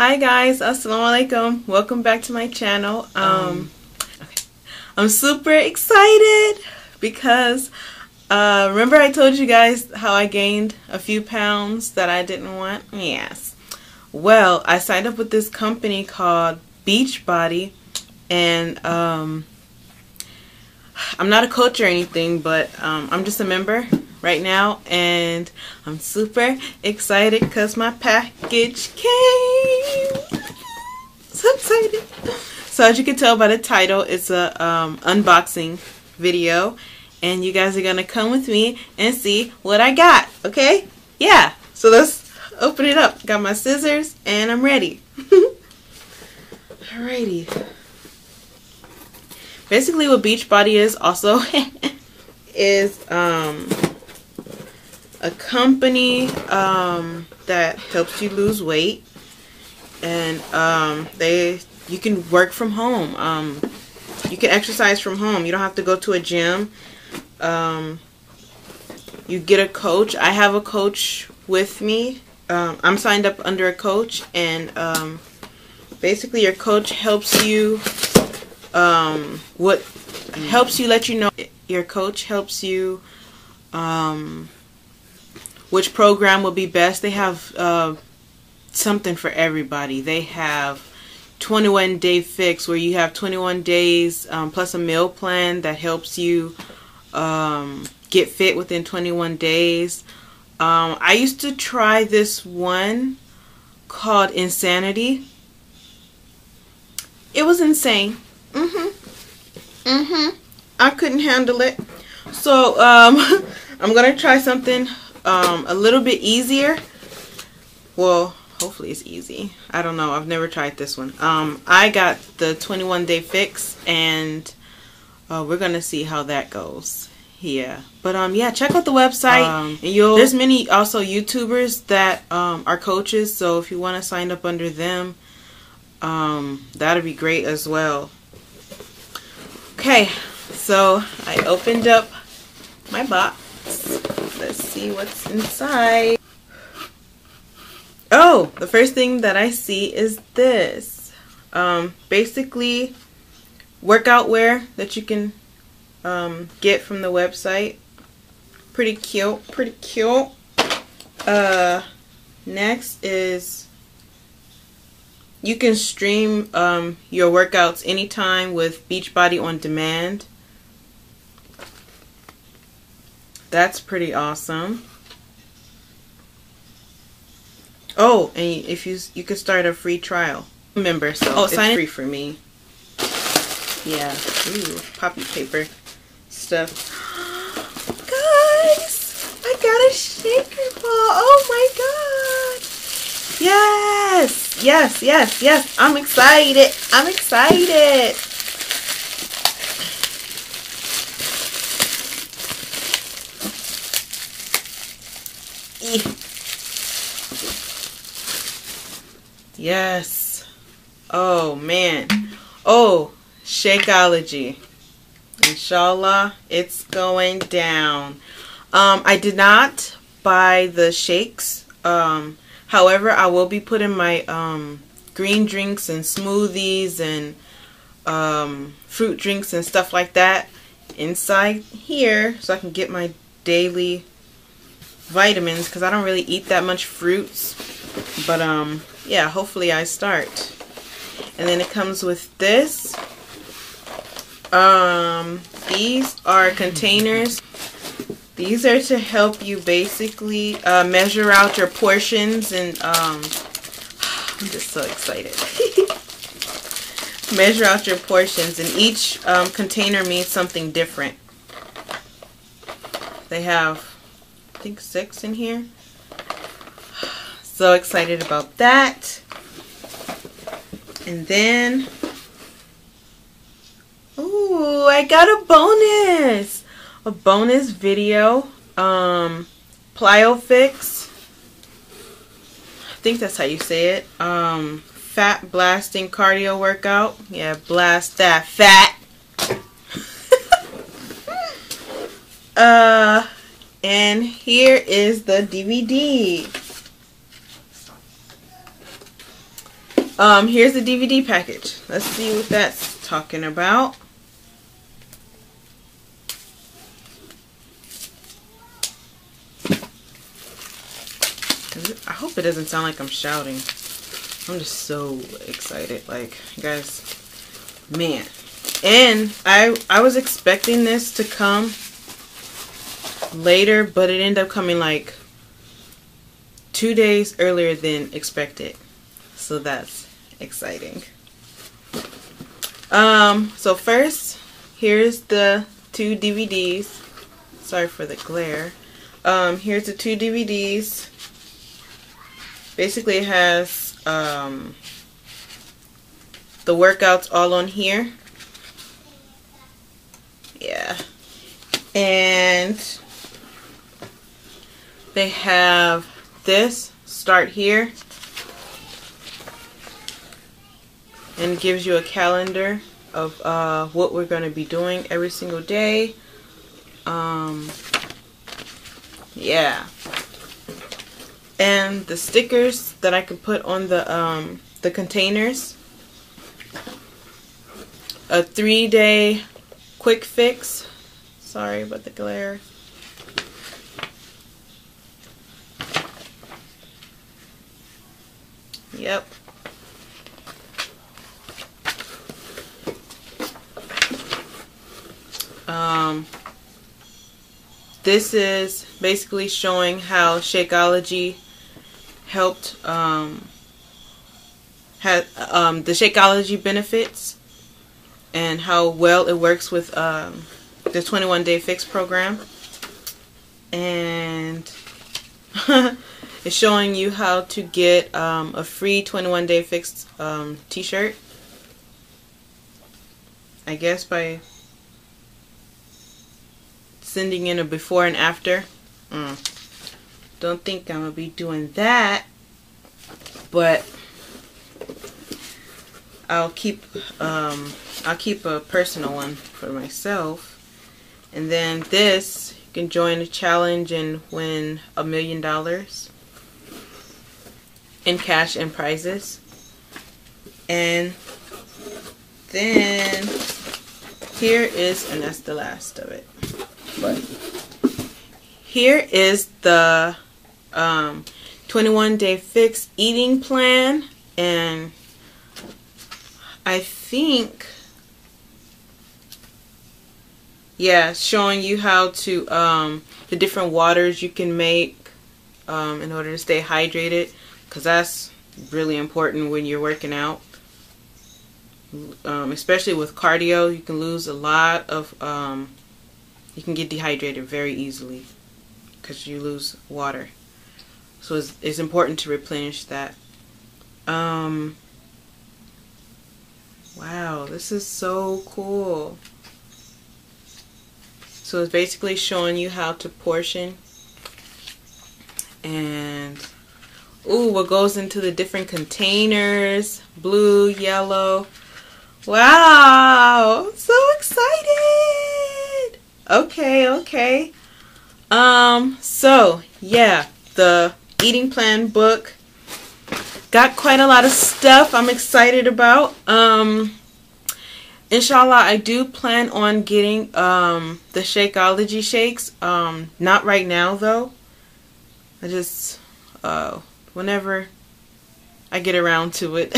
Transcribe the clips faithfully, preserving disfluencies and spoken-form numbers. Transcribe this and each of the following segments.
Hi guys, assalamualaikum. Welcome back to my channel. Um, okay. I'm super excited because uh, remember I told you guys how I gained a few pounds that I didn't want? Yes. Well, I signed up with this company called Beachbody, and um, I'm not a coach or anything, but um, I'm just a member right now, and I'm super excited because my package came. So excited. So as you can tell by the title, it's a um, unboxing video, and you guys are gonna come with me and see what I got. Okay, yeah, so let's open it up. Got my scissors and I'm ready. Alrighty. Basically what Beachbody is also is um a company um, that helps you lose weight, and um, they you can work from home. Um, you can exercise from home. You don't have to go to a gym. Um, you get a coach. I have a coach with me. Um, I'm signed up under a coach, and um, basically your coach helps you. Um, what helps you let you know your coach helps you. Um, Which program will be best? They have uh, something for everybody. They have twenty-one day fix, where you have twenty-one days um, plus a meal plan that helps you um, get fit within twenty-one days. Um, I used to try this one called Insanity. It was insane. Mm-hmm. Mm-hmm. I couldn't handle it. So um, I'm gonna try something Um, a little bit easier. Well, hopefully it's easy. I don't know. I've never tried this one. Um, I got the twenty-one day fix, and uh, we're gonna see how that goes. Yeah, but um, yeah, check out the website. Um, and you'll there's many also YouTubers that um are coaches. So if you want to sign up under them, um, that'd be great as well. Okay, so I opened up my box. Let's see what's inside. Oh, the first thing that I see is this. Um, basically, workout wear that you can um, get from the website. Pretty cute, pretty cute. Uh, next is you can stream um, your workouts anytime with Beachbody On Demand. That's pretty awesome. Oh, and if you you can start a free trial member, so oh, it's sign free for me. Yeah, ooh, poppy paper stuff. Guys, I got a shaker ball. Oh my god! Yes, yes, yes, yes. I'm excited. I'm excited. Yes. Oh man. Oh, Shakeology. Inshallah, it's going down. Um, I did not buy the shakes. Um, however, I will be putting my um green drinks and smoothies and um fruit drinks and stuff like that inside here, so I can get my daily vitamins, because I don't really eat that much fruits, but um yeah, hopefully I start. And then it comes with this. Um these are containers. These are to help you basically uh, measure out your portions, and um I'm just so excited. Measure out your portions, and each um, container means something different. They have I think six in here. So excited about that. And then, ooh, I got a bonus, a bonus video. Um, plyo fix. I think that's how you say it. Um, fat blasting cardio workout. Yeah, blast that fat. uh. And here is the D V D. Um, here's the D V D package. Let's see what that's talking about. I hope it doesn't sound like I'm shouting. I'm just so excited. Like, guys, man. And I, I was expecting this to come later, but it ended up coming like two days earlier than expected. So that's exciting. Um, so first, here's the two D V Ds. Sorry for the glare. Um, here's the two D V Ds. Basically, it has um, the workouts all on here. Yeah. And they have this, start here. And it gives you a calendar of uh, what we're going to be doing every single day. Um, yeah. And the stickers that I could put on the um, the containers. A three-day quick fix. Sorry about the glare. Yep. Um, this is basically showing how Shakeology helped um, had um, the Shakeology benefits and how well it works with um, the twenty-one day fix program, and it's showing you how to get um, a free twenty-one day fix um, t-shirt, I guess, by sending in a before and after. Mm. Don't think I'm gonna be doing that, but I'll keep um, I'll keep a personal one for myself. And then this, you can join a challenge and win a million dollars in cash and prizes. And then here is, and that's the last of it. But here is the um, twenty-one day fix eating plan, and I think, yeah, showing you how to, um, the different waters you can make um, in order to stay hydrated, because that's really important when you're working out, um, especially with cardio. You can lose a lot of, um, you can get dehydrated very easily because you lose water. So it's, it's important to replenish that. Um, Wow, this is so cool. So it's basically showing you how to portion and ooh, what goes into the different containers, blue, yellow. Wow, I'm so excited. Okay, okay. Um, so yeah, the eating plan book. Got quite a lot of stuff I'm excited about. Um, inshallah, I do plan on getting um, the Shakeology shakes. Um, not right now, though. I just, uh, whenever I get around to it.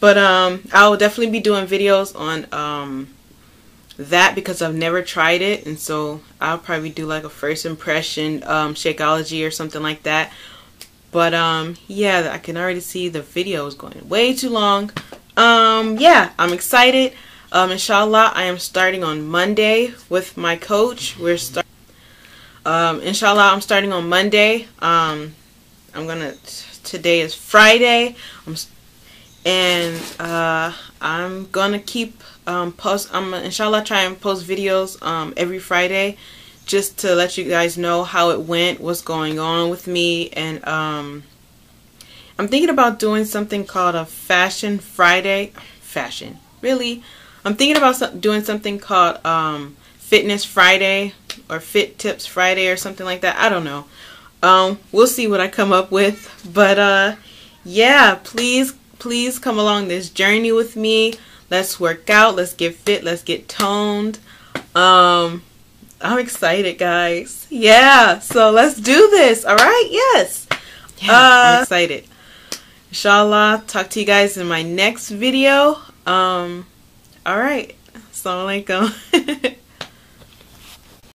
But um, I'll definitely be doing videos on um, that because I've never tried it. And so I'll probably do like a first impression um, Shakeology or something like that. But, um, yeah, I can already see the video is going way too long. Um, yeah, I'm excited. Um, inshallah, I am starting on Monday with my coach. We're starting. Um, inshallah, I'm starting on Monday. Um, I'm gonna, today is Friday. I'm, and, uh, I'm gonna keep, um, post, I'm gonna, inshallah, try and post videos, um, every Friday, just to let you guys know how it went, what's going on with me. And um, I'm thinking about doing something called a Fashion Friday. Fashion, really? I'm thinking about doing something called um, Fitness Friday or Fit Tips Friday or something like that. I don't know. Um, we'll see what I come up with. But uh, yeah, please, please come along this journey with me. Let's work out, let's get fit, let's get toned. Um, I'm excited, guys. Yeah, so let's do this, all right? Yes. Yeah, uh, I'm excited. Inshallah, talk to you guys in my next video. Um, all right. Assalamu alaikum.